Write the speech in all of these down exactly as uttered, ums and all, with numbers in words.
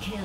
Double kill.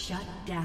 Shut down. Kill.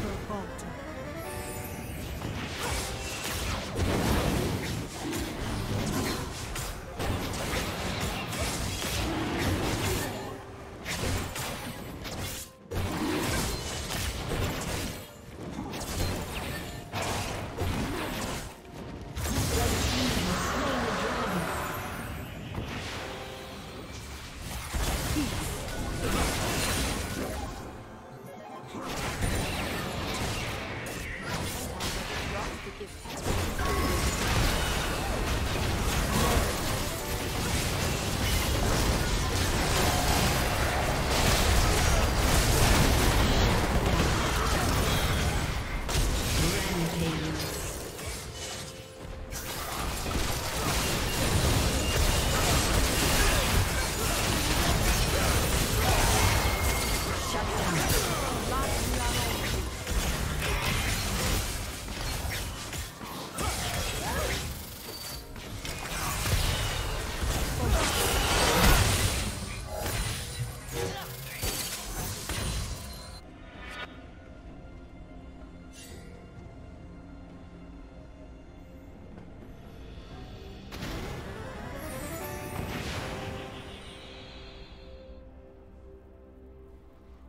never falter.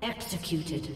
Executed.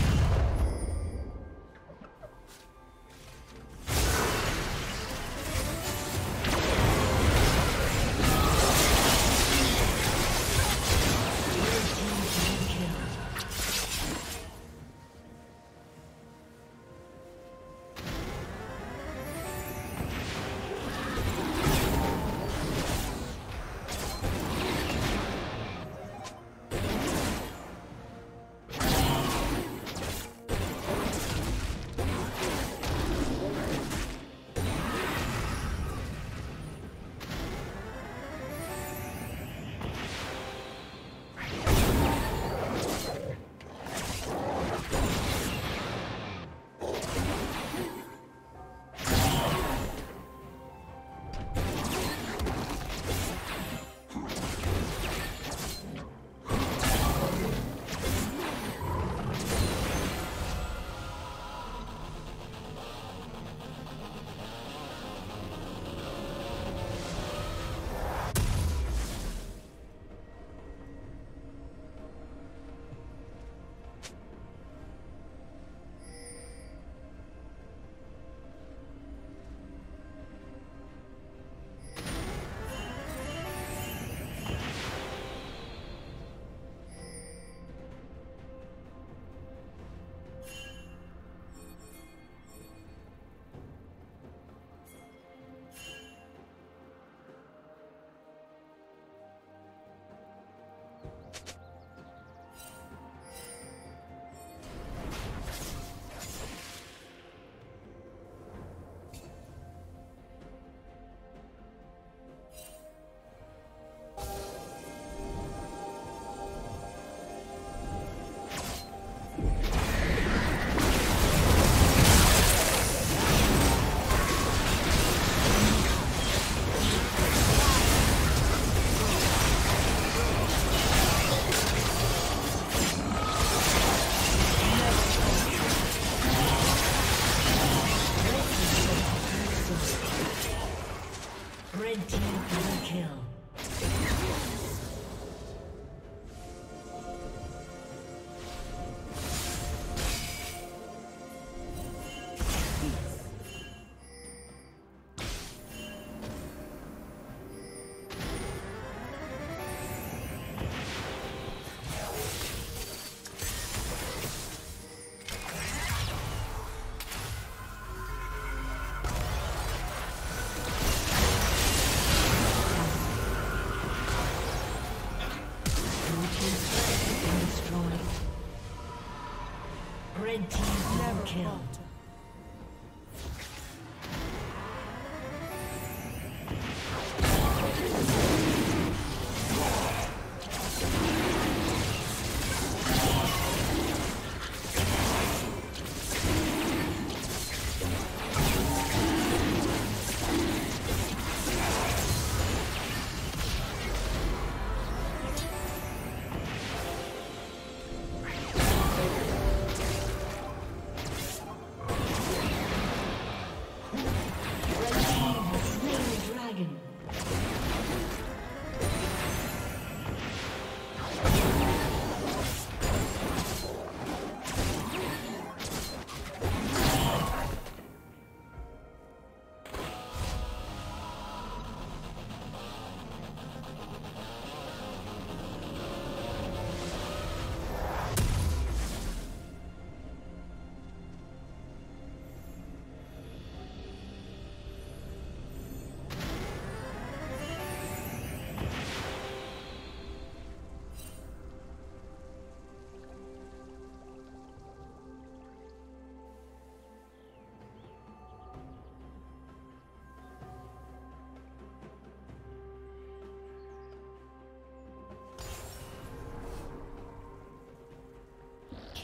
Red team double kill.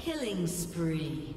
Killing spree.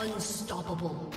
Unstoppable.